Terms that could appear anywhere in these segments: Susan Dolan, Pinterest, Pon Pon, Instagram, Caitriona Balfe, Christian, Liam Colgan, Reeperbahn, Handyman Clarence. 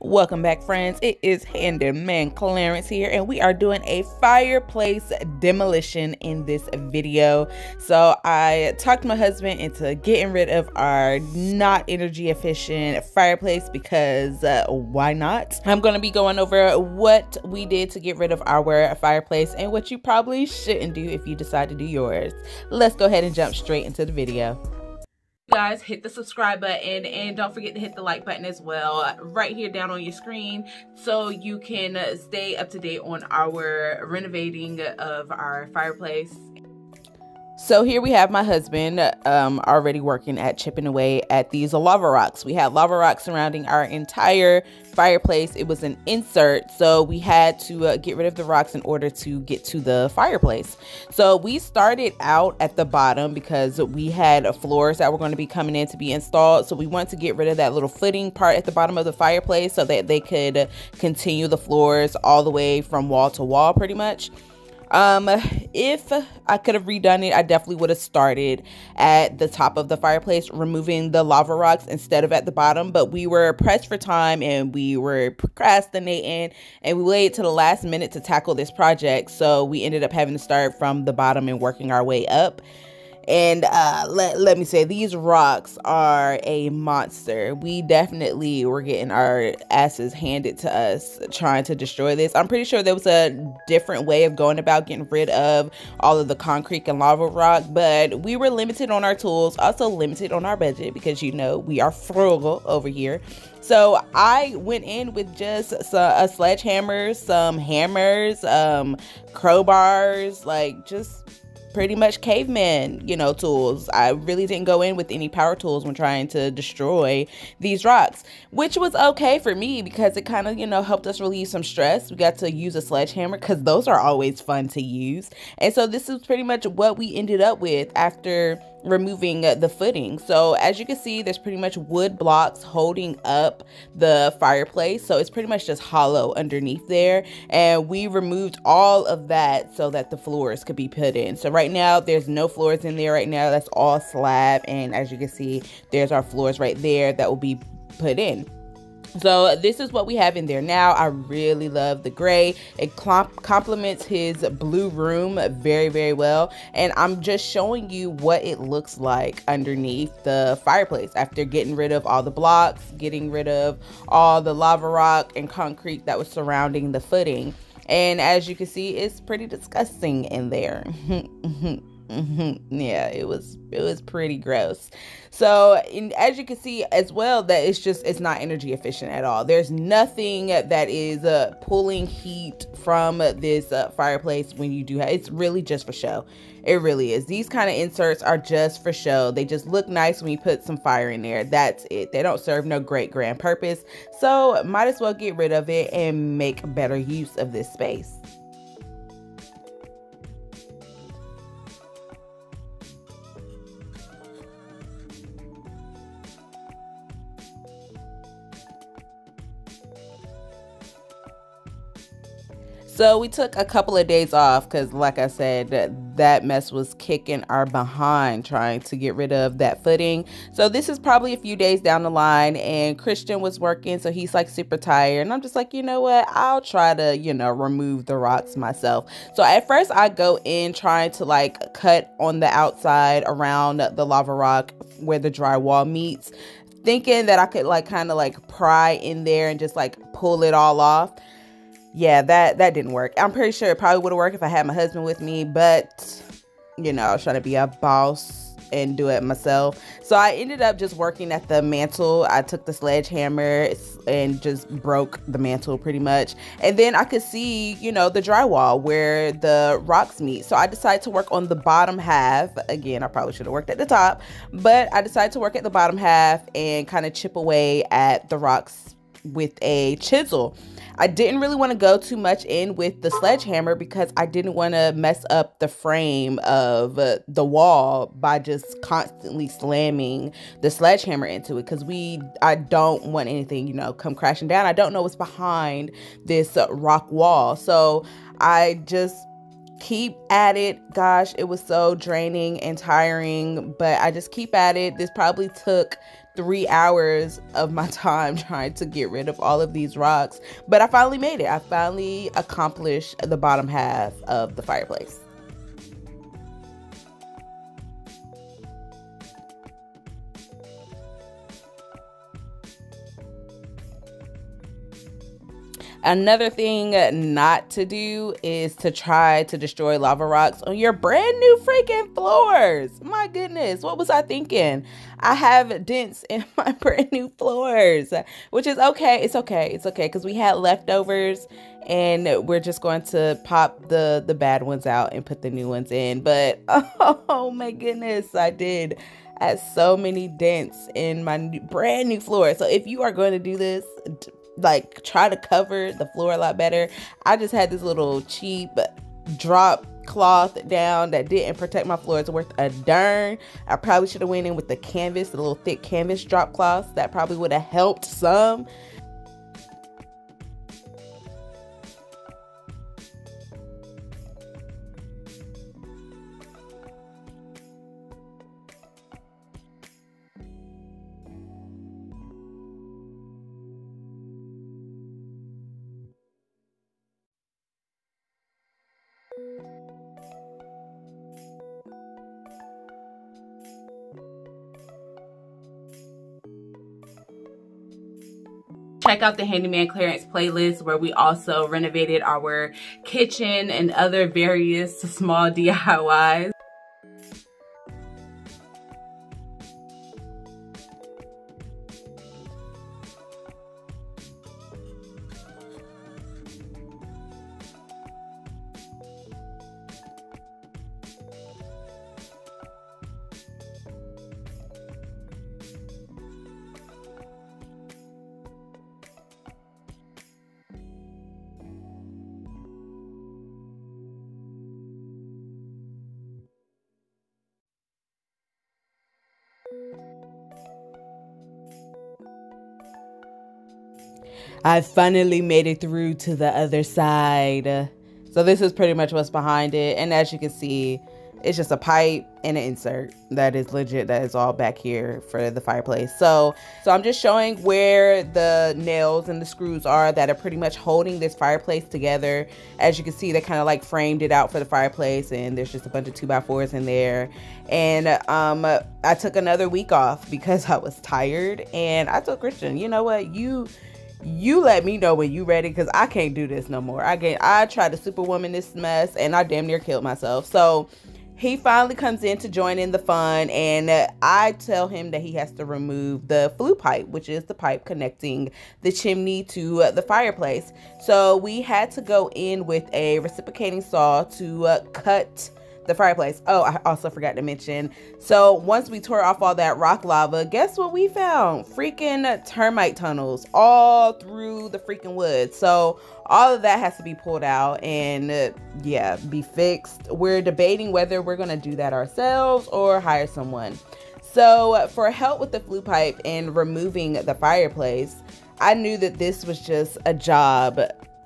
Welcome back, friends. It is Handyman Clarence here, and we are doing a fireplace demolition in this video. So I talked my husband into getting rid of our not energy efficient fireplace because why not? I'm going to be going over what we did to get rid of our fireplace and what you probably shouldn't do if you decide to do yours. Let's go ahead and jump straight into the video. Guys, hit the subscribe button and don't forget to hit the like button as well right here down on your screen so you can stay up to date on our renovating of our fireplace. So here we have my husband already working at chipping away at these lava rocks. We had lava rocks surrounding our entire fireplace. It was an insert, so we had to get rid of the rocks in order to get to the fireplace. So we started out at the bottom because we had floors that were going to be coming in to be installed. So we wanted to get rid of that little footing part at the bottom of the fireplace so that they could continue the floors all the way from wall to wall pretty much. If I could have redone it, I definitely would have started at the top of the fireplace, removing the lava rocks instead of at the bottom, but we were pressed for time and we were procrastinating and we waited to the last minute to tackle this project. So we ended up having to start from the bottom and working our way up. And let me say, these rocks are a monster. We definitely were getting our asses handed to us trying to destroy this. I'm pretty sure there was a different way of going about getting rid of all of the concrete and lava rock, but we were limited on our tools, also limited on our budget because, you know, we are frugal over here. So I went in with just a sledgehammer, some hammers, crowbars, like just pretty much caveman, you know, tools. I really didn't go in with any power tools when trying to destroy these rocks, which was okay for me because it kind of, you know, helped us relieve some stress. We got to use a sledgehammer because those are always fun to use. And so this is pretty much what we ended up with after removing the footing. So as you can see, there's pretty much wood blocks holding up the fireplace, so it's pretty much just hollow underneath there, and we removed all of that so that the floors could be put in. So right now there's no floors in there right now, that's all slab, and as you can see, there's our floors right there that will be put in. So this is what we have in there now. I really love the gray. It complements his blue room very, very well. And I'm just showing you what it looks like underneath the fireplace after getting rid of all the blocks, getting rid of all the lava rock and concrete that was surrounding the footing. And as you can see, it's pretty disgusting in there. Yeah, it was pretty gross. So as you can see as well, that it's not energy efficient at all. There's nothing that is pulling heat from this fireplace when you do have, it's really just for show. It really is. These kind of inserts are just for show. They just look nice when you put some fire in there. That's it. They don't serve no great grand purpose. So might as well get rid of it and make better use of this space. So we took a couple of days off because, like I said, that mess was kicking our behind trying to get rid of that footing. So this is probably a few days down the line, and Christian was working, so he's like super tired. And I'm just like, you know what? I'll try to, you know, remove the rocks myself. So at first I go in trying to like cut on the outside around the lava rock where the drywall meets, thinking that I could like kind of like pry in there and just like pull it all off. Yeah, that didn't work. I'm pretty sure it probably would have worked if I had my husband with me, but, you know, I was trying to be a boss and do it myself. So I ended up just working at the mantle. I took the sledgehammer and just broke the mantle pretty much. And then I could see, you know, the drywall where the rocks meet. So I decided to work on the bottom half. Again, I probably should have worked at the top, but I decided to work at the bottom half and kind of chip away at the rocks with a chisel. I didn't really want to go too much in with the sledgehammer because I didn't want to mess up the frame of the wall by just constantly slamming the sledgehammer into it, because I don't want anything, you know, come crashing down. I don't know what's behind this rock wall. So I just keep at it. Gosh, it was so draining and tiring, but I just keep at it. This probably took 3 hours of my time trying to get rid of all of these rocks, but I finally made it. I finally accomplished the bottom half of the fireplace. Another thing not to do is to try to destroy lava rocks on your brand new freaking floors. My goodness, what was I thinking? I have dents in my brand new floors, which is okay. It's okay. It's okay because we had leftovers and we're just going to pop the bad ones out and put the new ones in. But oh my goodness, I did. I had so many dents in my brand new floor. So if you are going to do this, like try to cover the floor a lot better. I just had this little cheap drop cloth down that didn't protect my floor. It's worth a darn. I probably should have went in with the canvas, the little thick canvas drop cloth. That probably would have helped some. Check out the Handyman Clarence playlist where we also renovated our kitchen and other various small DIYs. I finally made it through to the other side. So this is pretty much what's behind it. And as you can see, it's just a pipe and an insert that is legit. That is all back here for the fireplace. So I'm just showing where the nails and the screws are that are pretty much holding this fireplace together. As you can see, they kind of like framed it out for the fireplace, and there's just a bunch of 2x4s in there. And I took another week off because I was tired, and I told Christian, you know what, you let me know when you ready, because I can't do this no more. I tried to superwoman this mess and I damn near killed myself. So he finally comes in to join in the fun, and I tell him that he has to remove the flue pipe, which is the pipe connecting the chimney to the fireplace. So we had to go in with a reciprocating saw to cut the fireplace. Oh, I also forgot to mention, so once we tore off all that rock lava, guess what we found? Freaking termite tunnels all through the freaking wood. So all of that has to be pulled out and yeah, be fixed. We're debating whether we're gonna do that ourselves or hire someone. So for help with the flue pipe and removing the fireplace, I knew that this was just a job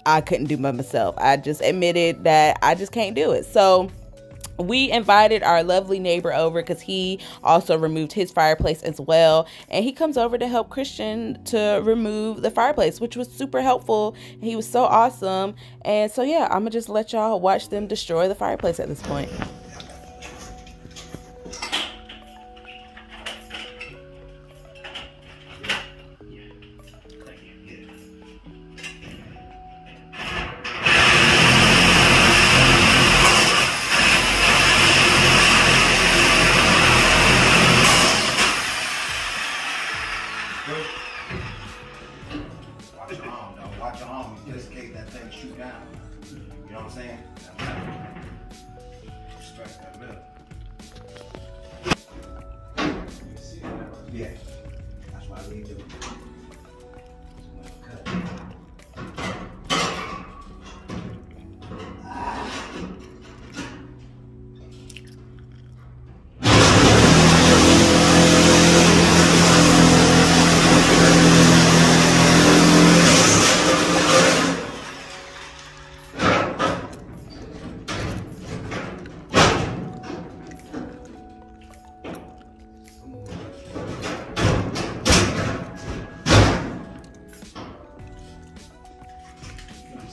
I couldn't do by myself. I just admitted that I just can't do it. So we invited our lovely neighbor over because he also removed his fireplace as well. And he comes over to help Christian to remove the fireplace, which was super helpful. He was so awesome. And so, yeah, I'm going to just let y'all watch them destroy the fireplace at this point.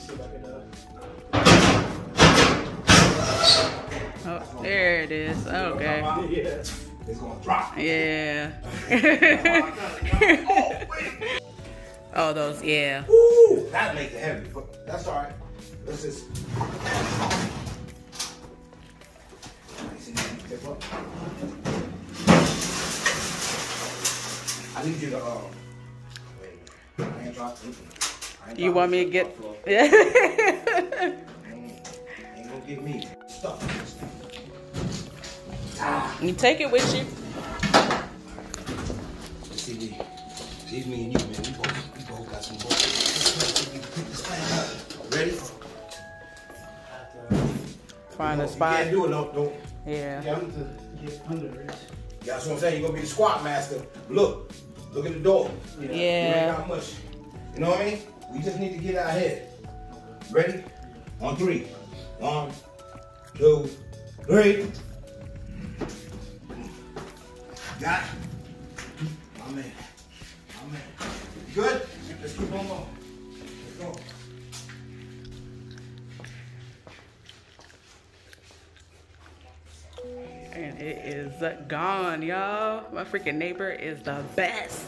see if I can Oh, there it is. Okay. Yeah. It's gonna drop. Yeah. Oh, those, yeah. Ooh, that makes it heavy, but that's all right. Let's just. I need you to, wait, I ain't dropped anything. You want me to get? Yeah. Ain't gonna get me stuff. Ah. You take it with you. See, these me and you, man, we both got some balls. Ready? Find a spot. You can't do it, don't. Yeah. Yeah, I'm gonna get under it. Yeah, that's what I'm saying. You're gonna be the squat master. Look at the door. You know? Yeah. Not much. You know what I mean? We just need to get out here. Ready? On three. 1, 2, 3. Got it. My man. You good? Let's keep on going. Let's go. And it is gone, y'all. My freaking neighbor is the best.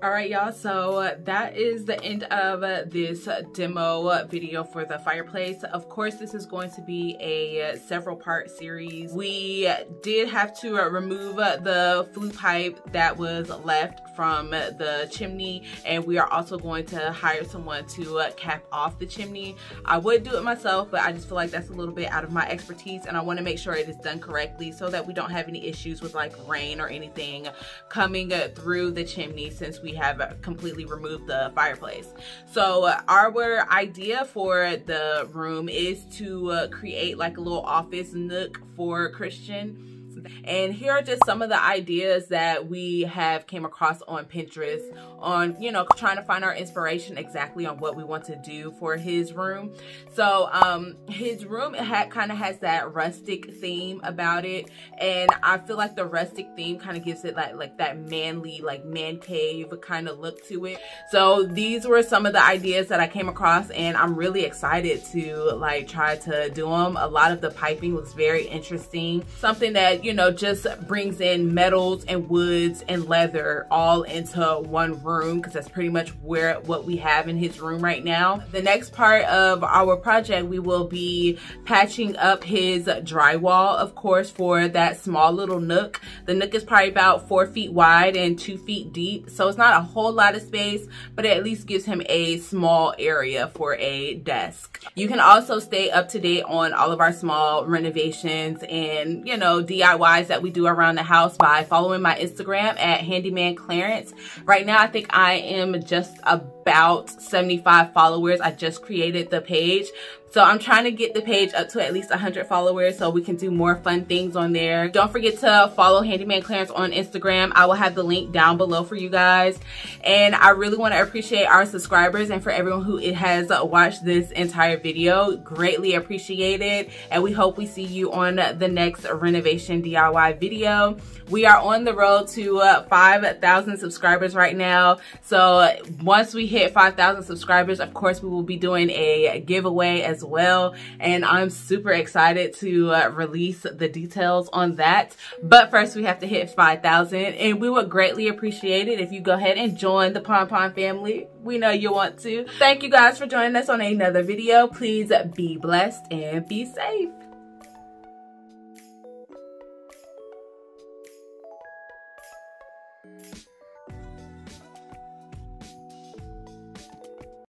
All right, y'all, so that is the end of this demo video for the fireplace. Of course, this is going to be a several part series. We did have to remove the flue pipe that was left from the chimney, and we are also going to hire someone to cap off the chimney. I would do it myself, but I just feel like that's a little bit out of my expertise, and I want to make sure it is done correctly so that we don't have any issues with like rain or anything coming through the chimney, since we have completely removed the fireplace. So our idea for the room is to create like a little office nook for Christian. And here are just some of the ideas that we have came across on Pinterest on, you know, trying to find our inspiration exactly on what we want to do for his room. So his room kind of has that rustic theme about it, and I feel like the rustic theme kind of gives it like that manly, like man cave kind of look to it. So these were some of the ideas that I came across, and I'm really excited to like try to do them. A lot of the piping looks very interesting. Something that, you know, just brings in metals and woods and leather all into one room, because that's pretty much what we have in his room right now. The next part of our project, we will be patching up his drywall, of course, for that small little nook. The nook is probably about 4 feet wide and 2 feet deep, so it's not a whole lot of space, but it at least gives him a small area for a desk. You can also stay up to date on all of our small renovations and, you know, DIY that we do around the house by following my Instagram at Handyman Clarence. Right now, I think I am just about 75 followers. I just created the page, so I'm trying to get the page up to at least 100 followers so we can do more fun things on there. Don't forget to follow Handyman Clarence on Instagram. I will have the link down below for you guys. And I really want to appreciate our subscribers and for everyone who has watched this entire video. Greatly appreciate it. And we hope we see you on the next renovation DIY video. We are on the road to 5,000 subscribers right now. So once we hit 5,000 subscribers, of course, we will be doing a giveaway as well. And I'm super excited to release the details on that. But first, we have to hit 5,000. And we would greatly appreciate it if you go ahead and join the Pon Pon family. We know you want to. Thank you guys for joining us on another video. Please be blessed and be safe.